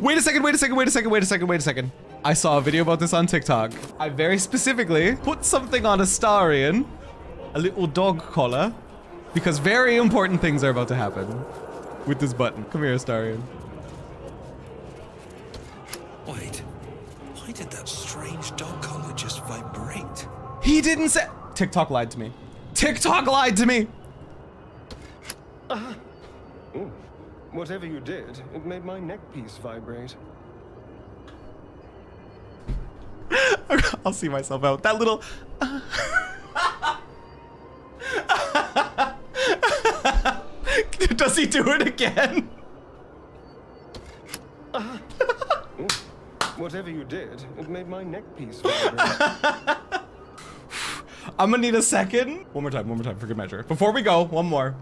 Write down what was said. Wait a second. I saw a video about this on TikTok. I very specifically put something on Astarion, a little dog collar, because very important things are about to happen with this button. Come here, Astarion. Wait, why did that strange dog collar just vibrate? He didn't say— TikTok lied to me. TikTok lied to me! Ooh. Whatever you did, it made my neck piece vibrate. I'll see myself out. That little... Does he do it again? Whatever you did, it made my neck piece vibrate. I'm gonna need a second. One more time for good measure. Before we go, one more.